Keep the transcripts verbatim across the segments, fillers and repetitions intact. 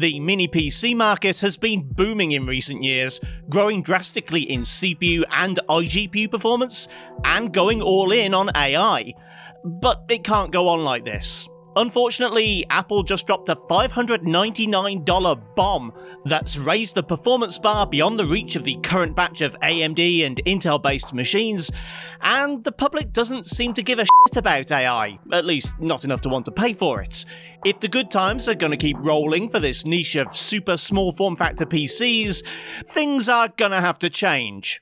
The mini P C market has been booming in recent years, growing drastically in C P U and iGPU performance, and going all in on A I. But it can't go on like this. Unfortunately, Apple just dropped a five hundred ninety-nine dollar bomb that's raised the performance bar beyond the reach of the current batch of A M D and Intel-based machines, and the public doesn't seem to give a shit about A I, at least not enough to want to pay for it. If the good times are going to keep rolling for this niche of super small form factor P Cs, things are going to have to change.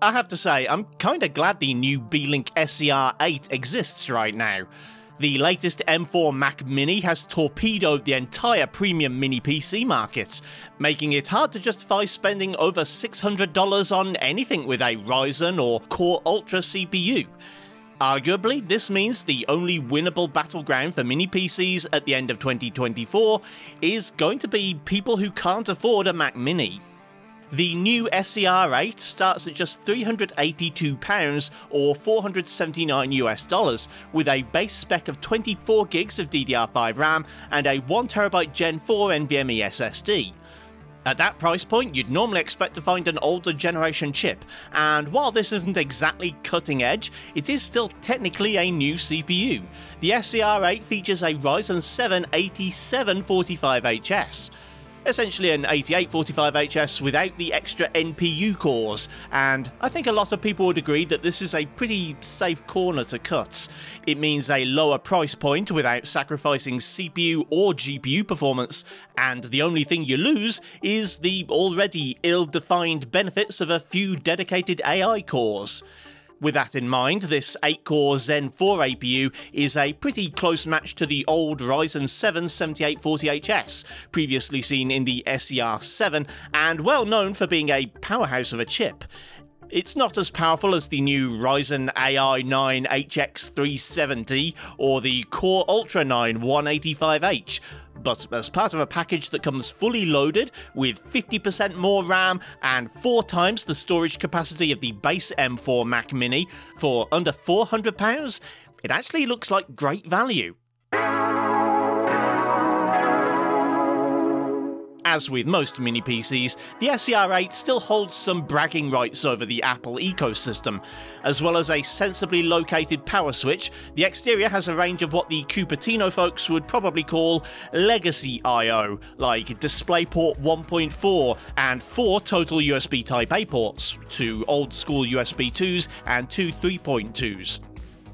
I have to say, I'm kinda glad the new Beelink S E R eight exists right now. The latest M four Mac Mini has torpedoed the entire premium mini P C market, making it hard to justify spending over six hundred dollars on anything with a Ryzen or Core Ultra C P U. Arguably, this means the only winnable battleground for mini P Cs at the end of twenty twenty-four is going to be people who can't afford a Mac Mini. The new S E R eight starts at just three hundred eighty-two pounds or four hundred seventy-nine US dollars, with a base spec of twenty-four gigs of D D R five RAM and a one terabyte Gen four NVMe S S D. At that price point, you'd normally expect to find an older generation chip, and while this isn't exactly cutting edge, it is still technically a new C P U. The S E R eight features a Ryzen seven eighty-seven forty-five H S. Essentially an eighty-eight forty-five H S without the extra N P U cores, and I think a lot of people would agree that this is a pretty safe corner to cut. It means a lower price point without sacrificing C P U or G P U performance, and the only thing you lose is the already ill-defined benefits of a few dedicated A I cores. With that in mind, this eight core Zen four A P U is a pretty close match to the old Ryzen seven seventy-eight forty H S, previously seen in the S E R seven, and well known for being a powerhouse of a chip. It's not as powerful as the new Ryzen A I nine H X three seventy or the Core Ultra nine one eighty-five H, but as part of a package that comes fully loaded with fifty percent more RAM and four times the storage capacity of the base M four Mac Mini for under four hundred pounds, it actually looks like great value. As with most mini P Cs, the S E R eight still holds some bragging rights over the Apple ecosystem. As well as a sensibly located power switch, the exterior has a range of what the Cupertino folks would probably call legacy I O, like DisplayPort one point four and four total U S B Type-A ports, two old-school U S B twos and two three point twos.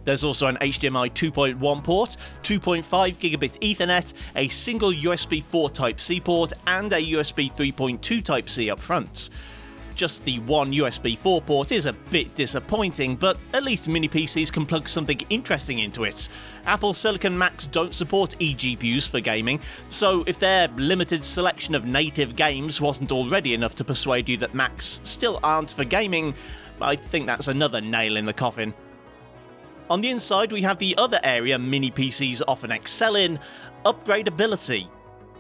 There's also an H D M I two point one port, two point five gigabit Ethernet, a single U S B four Type-C port, and a U S B three point two Type-C up front. Just the one U S B four port is a bit disappointing, but at least mini P Cs can plug something interesting into it. Apple Silicon Macs don't support eGPUs for gaming, so if their limited selection of native games wasn't already enough to persuade you that Macs still aren't for gaming, I think that's another nail in the coffin. On the inside, we have the other area mini P Cs often excel in, upgradability.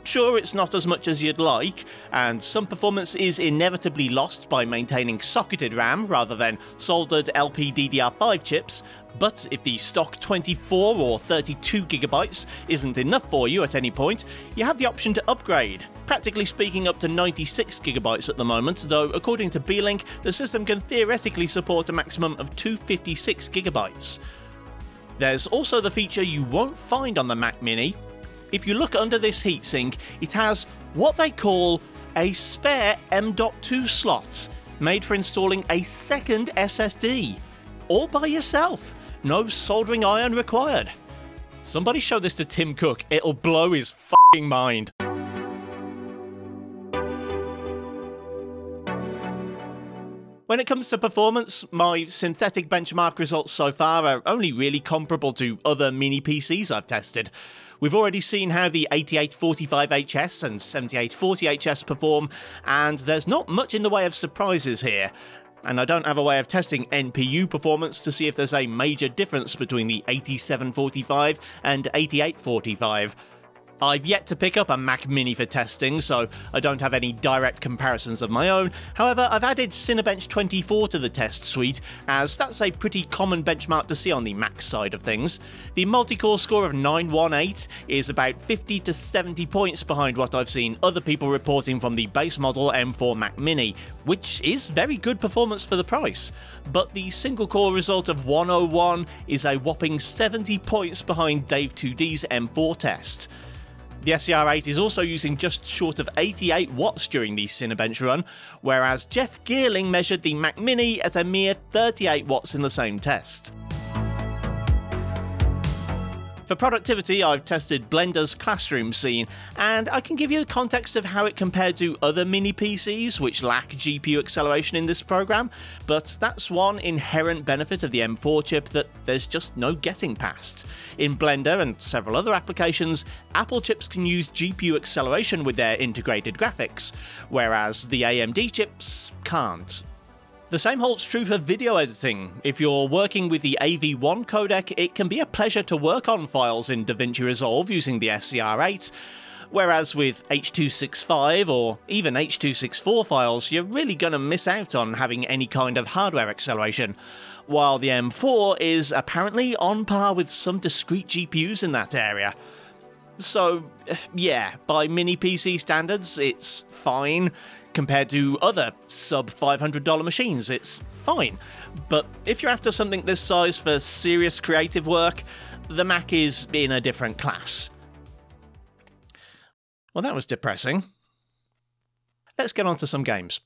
Sure, it's not as much as you'd like, and some performance is inevitably lost by maintaining socketed RAM rather than soldered L P D D R five chips, but if the stock twenty-four or thirty-two gigabytes isn't enough for you at any point, you have the option to upgrade. Practically speaking, up to ninety-six gigabytes at the moment, though according to Beelink, the system can theoretically support a maximum of two hundred fifty-six gigabytes. There's also the feature you won't find on the Mac Mini. If you look under this heatsink, it has what they call a spare M dot two slot, made for installing a second S S D. All by yourself. No soldering iron required. Somebody show this to Tim Cook, it'll blow his f***ing mind. When it comes to performance, my synthetic benchmark results so far are only really comparable to other mini P Cs I've tested. We've already seen how the eighty-eight forty-five H S and seventy-eight forty H S perform, and there's not much in the way of surprises here. And I don't have a way of testing N P U performance to see if there's a major difference between the eighty-seven forty-five and eighty-eight forty-five. I've yet to pick up a Mac Mini for testing, so I don't have any direct comparisons of my own. However, I've added Cinebench twenty-four to the test suite, as that's a pretty common benchmark to see on the Mac side of things. The multi-core score of nine one eight is about fifty to seventy points behind what I've seen other people reporting from the base model M four Mac Mini, which is very good performance for the price. But the single-core result of one oh one is a whopping seventy points behind Dave two D's M four test. The S E R eight is also using just short of eighty-eight watts during the Cinebench run, whereas Jeff Geerling measured the Mac Mini at a mere thirty-eight watts in the same test. For productivity, I've tested Blender's classroom scene, and I can give you the context of how it compared to other mini P Cs which lack G P U acceleration in this program, but that's one inherent benefit of the M four chip that there's just no getting past. In Blender and several other applications, Apple chips can use G P U acceleration with their integrated graphics, whereas the A M D chips can't. The same holds true for video editing. If you're working with the A V one codec, it can be a pleasure to work on files in DaVinci Resolve using the S E R eight, whereas with H two sixty-five or even H two sixty-four files, you're really going to miss out on having any kind of hardware acceleration, while the M four is apparently on par with some discrete G P Us in that area. So, yeah, by mini P C standards, it's fine. Compared to other sub five hundred dollar machines, it's fine. But if you're after something this size for serious creative work, the Mac is in a different class. Well, that was depressing. Let's get on to some games.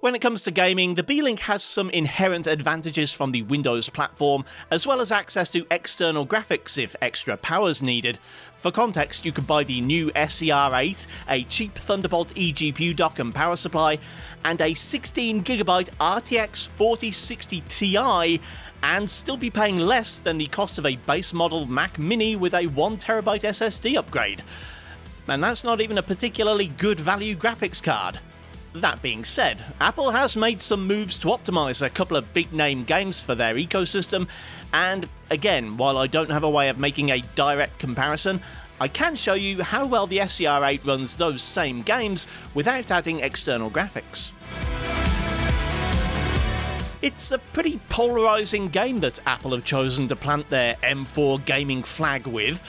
When it comes to gaming, the Beelink has some inherent advantages from the Windows platform, as well as access to external graphics if extra power's needed. For context, you can buy the new S E R eight, a cheap Thunderbolt eGPU dock and power supply, and a sixteen gigabyte R T X forty sixty T I, and still be paying less than the cost of a base model Mac Mini with a one terabyte S S D upgrade. And that's not even a particularly good value graphics card. That being said, Apple has made some moves to optimize a couple of big-name games for their ecosystem, and again, while I don't have a way of making a direct comparison, I can show you how well the S E R eight runs those same games without adding external graphics. It's a pretty polarizing game that Apple have chosen to plant their M four gaming flag with.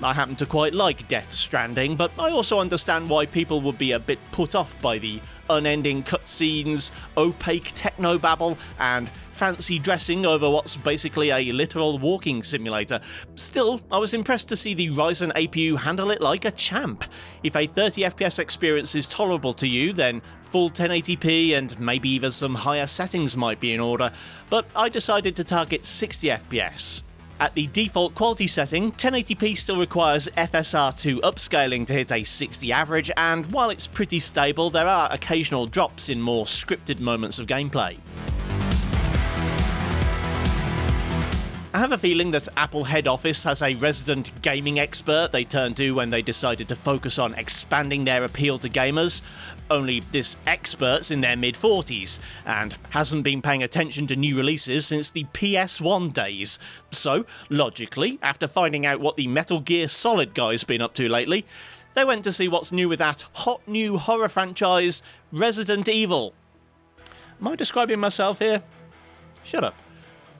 I happen to quite like Death Stranding, but I also understand why people would be a bit put off by the unending cutscenes, opaque technobabble, and fancy dressing over what's basically a literal walking simulator. Still, I was impressed to see the Ryzen A P U handle it like a champ. If a thirty F P S experience is tolerable to you, then full ten eighty p and maybe even some higher settings might be in order, but I decided to target sixty F P S. At the default quality setting, ten eighty p still requires F S R two upscaling to hit a sixty average, and while it's pretty stable, there are occasional drops in more scripted moments of gameplay. I have a feeling that Apple head office has a resident gaming expert they turned to when they decided to focus on expanding their appeal to gamers, only this expert's in their mid forties and hasn't been paying attention to new releases since the P S one days. So, logically, after finding out what the Metal Gear Solid guy's been up to lately, they went to see what's new with that hot new horror franchise, Resident Evil. Am I describing myself here? Shut up.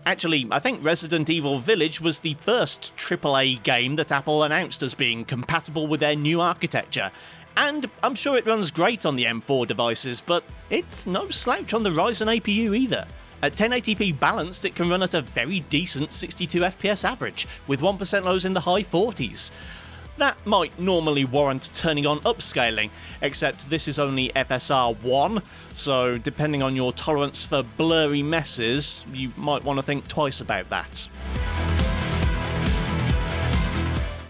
Actually, I think Resident Evil Village was the first triple A game that Apple announced as being compatible with their new architecture, and I'm sure it runs great on the M four devices, but it's no slouch on the Ryzen A P U either. At ten eighty p balanced, it can run at a very decent sixty-two F P S average, with one percent lows in the high forties. That might normally warrant turning on upscaling, except this is only F S R one, so depending on your tolerance for blurry messes, you might want to think twice about that.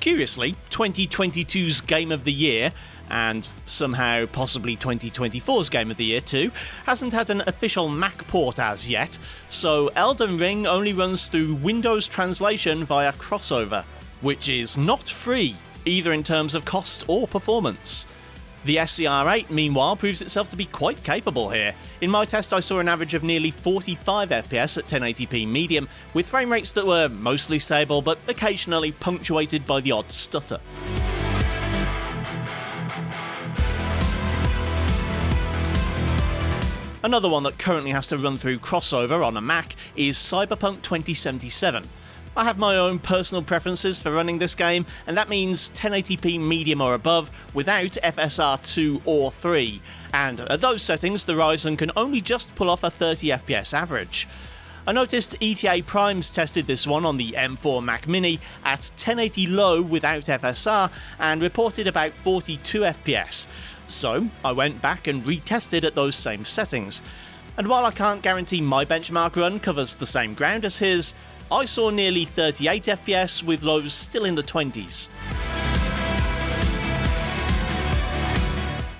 Curiously, twenty twenty-two's Game of the Year, and somehow possibly twenty twenty-four's Game of the Year too, hasn't had an official Mac port as yet, so Elden Ring only runs through Windows translation via crossover, which is not free, either in terms of cost or performance. The S E R eight, meanwhile, proves itself to be quite capable here. In my test, I saw an average of nearly forty-five F P S at ten eighty p medium, with frame rates that were mostly stable but occasionally punctuated by the odd stutter. Another one that currently has to run through crossover on a Mac is Cyberpunk twenty seventy-seven. I have my own personal preferences for running this game, and that means ten eighty p medium or above without F S R two or three, and at those settings the Ryzen can only just pull off a thirty F P S average. I noticed E T A Primes tested this one on the M four Mac Mini at ten eighty low without F S R and reported about forty-two F P S, so I went back and retested at those same settings. And while I can't guarantee my benchmark run covers the same ground as his, I saw nearly thirty-eight F P S with lows still in the twenties.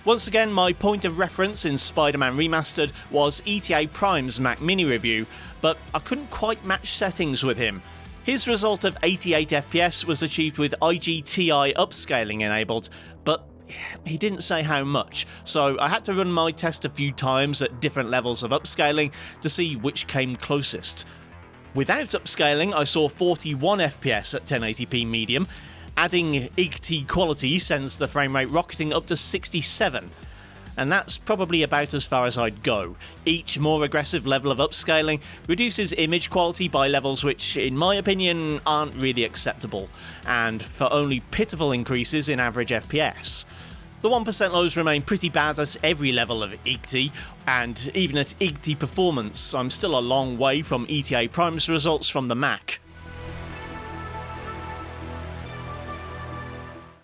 Once again, my point of reference in Spider-Man Remastered was E T A Prime's Mac Mini review, but I couldn't quite match settings with him. His result of eighty-eight F P S was achieved with I G T I upscaling enabled, but he didn't say how much, so I had to run my test a few times at different levels of upscaling to see which came closest. Without upscaling, I saw forty-one F P S at ten eighty p medium. Adding I G T quality sends the frame rate rocketing up to sixty-seven, and that's probably about as far as I'd go. Each more aggressive level of upscaling reduces image quality by levels which, in my opinion, aren't really acceptable, and for only pitiful increases in average F P S. The one percent lows remain pretty bad at every level of I G T, and even at I G T performance, I'm still a long way from E T A Prime's results from the Mac.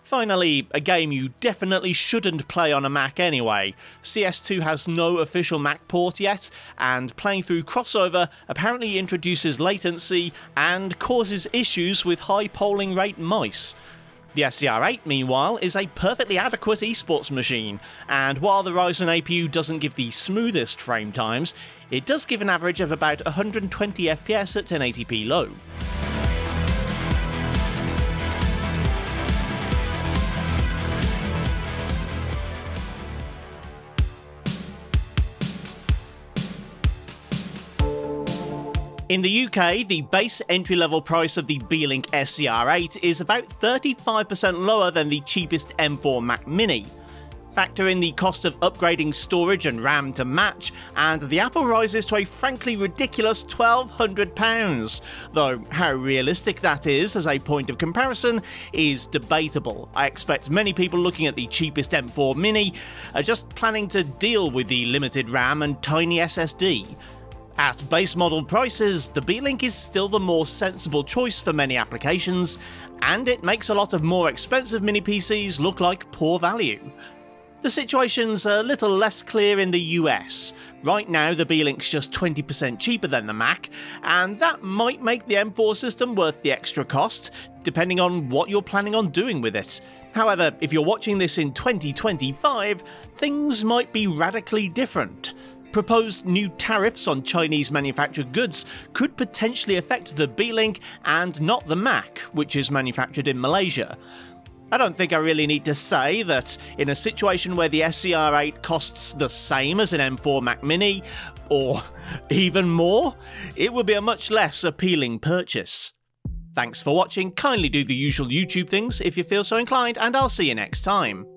Finally, a game you definitely shouldn't play on a Mac anyway. C S two has no official Mac port yet, and playing through crossover apparently introduces latency and causes issues with high polling rate mice. The S E R eight, meanwhile, is a perfectly adequate esports machine, and while the Ryzen A P U doesn't give the smoothest frame times, it does give an average of about one hundred twenty F P S at ten eighty p low. In the U K, the base entry-level price of the Beelink S E R eight is about thirty-five percent lower than the cheapest M four Mac Mini. Factor in the cost of upgrading storage and RAM to match, and the Apple rises to a frankly ridiculous twelve hundred pounds, though how realistic that is as a point of comparison is debatable. I expect many people looking at the cheapest M four Mini are just planning to deal with the limited RAM and tiny S S D. At base model prices, the Beelink is still the more sensible choice for many applications, and it makes a lot of more expensive mini P Cs look like poor value. The situation's a little less clear in the U S. Right now the Beelink's just twenty percent cheaper than the Mac, and that might make the M four system worth the extra cost, depending on what you're planning on doing with it. However, if you're watching this in twenty twenty-five, things might be radically different. Proposed new tariffs on Chinese manufactured goods could potentially affect the Beelink and not the Mac, which is manufactured in Malaysia. I don't think I really need to say that in a situation where the S E R eight costs the same as an M four Mac Mini, or even more, it would be a much less appealing purchase. Thanks for watching, kindly do the usual YouTube things if you feel so inclined, and I'll see you next time.